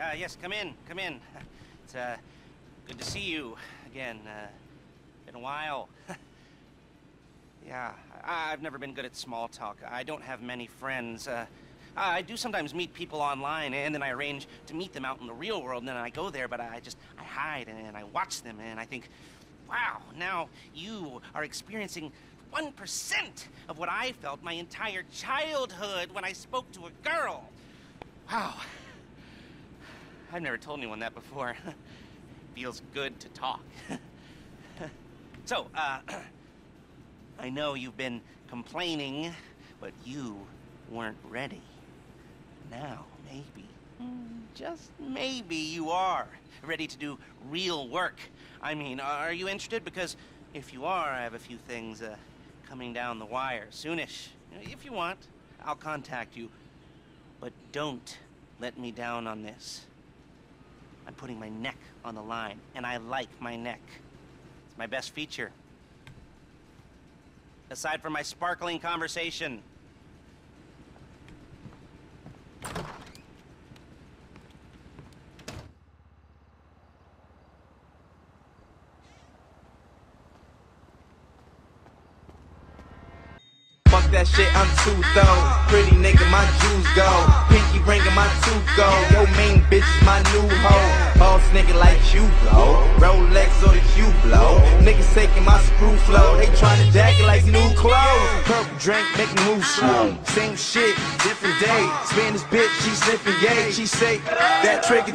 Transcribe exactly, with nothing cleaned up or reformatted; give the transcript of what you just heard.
Uh, yes, come in, come in. It's uh, good to see you again. Uh, been a while. Yeah, I I've never been good at small talk. I don't have many friends. Uh, I do sometimes meet people online, and then I arrange to meet them out in the real world, and then I go there, but I just, I hide, and, and I watch them, and I think, wow, now you are experiencing one percent of what I felt my entire childhood when I spoke to a girl. Wow. I've never told anyone that before. Feels good to talk. So, uh, I know you've been complaining, but you weren't ready. Now, maybe, just maybe you are ready to do real work. I mean, are you interested? Because if you are, I have a few things uh, coming down the wire soonish. If you want, I'll contact you. But don't let me down on this. I'm putting my neck on the line, and I like my neck. It's my best feature. Aside from my sparkling conversation. That shit, I'm too though. Pretty nigga, my jewels go. Pinky ring and my tooth go. Yo, main bitch is my new hoe. Boss nigga like you blow. Rolex or the Q blow. Niggas taking my screw flow. They tryna jack it like new clothes. Purple drink, make me move slow. Same shit, different day. Spin this bitch, she sniffing gay. She say that trick.